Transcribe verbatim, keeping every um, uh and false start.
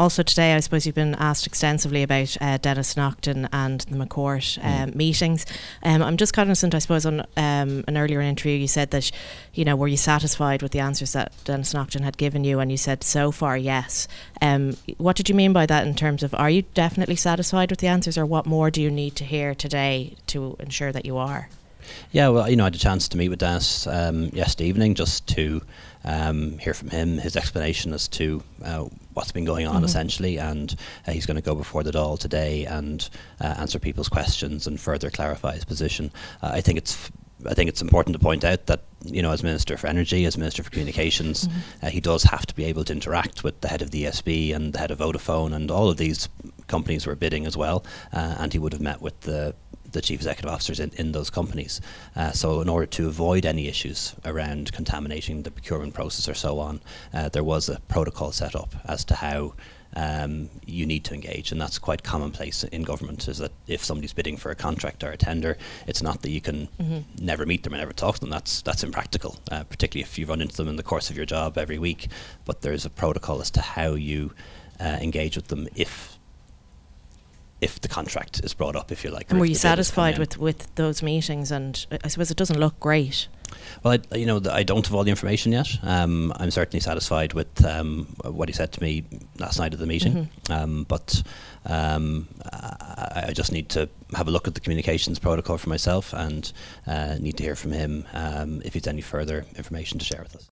Also today, I suppose you've been asked extensively about uh, Denis Naughten and the McCourt um, mm. meetings. Um, I'm just cognizant, I suppose, on um, an earlier interview you said that, you know, were you satisfied with the answers that Denis Naughten had given you? And you said, so far, yes. Um, what did you mean by that in terms of, are you definitely satisfied with the answers, or what more do you need to hear today to ensure that you are? Yeah, well, you know, I had a chance to meet with Denis um, yesterday evening just to um, hear from him his explanation as to uh, what's been going on, mm-hmm. essentially, and uh, he's going to go before the Dáil today and uh, answer people's questions and further clarify his position. Uh, I think it's. F I think it's important to point out that, you know, as Minister for Energy, as Minister for Communications, mm-hmm. uh, he does have to be able to interact with the head of the E S B and the head of Vodafone, and all of these companies were bidding as well, uh, and he would have met with the, the chief executive officers in, in those companies. Uh, so in order to avoid any issues around contaminating the procurement process or so on, uh, there was a protocol set up as to how Um, you need to engage, and that's quite commonplace in government, is that if somebody's bidding for a contract or a tender, it's not that you can mm-hmm. never meet them and never talk to them. That's that's impractical, uh, particularly if you run into them in the course of your job every week. But there's a protocol as to how you uh, engage with them if if the contract is brought up, if you like. And were you satisfied with, with those meetings? And I suppose it doesn't look great. Well, I, you know, th I don't have all the information yet. Um, I'm certainly satisfied with um, what he said to me last night at the meeting. Mm-hmm. um, but um, I, I just need to have a look at the communications protocol for myself, and uh, need to hear from him um, if he's any further information to share with us.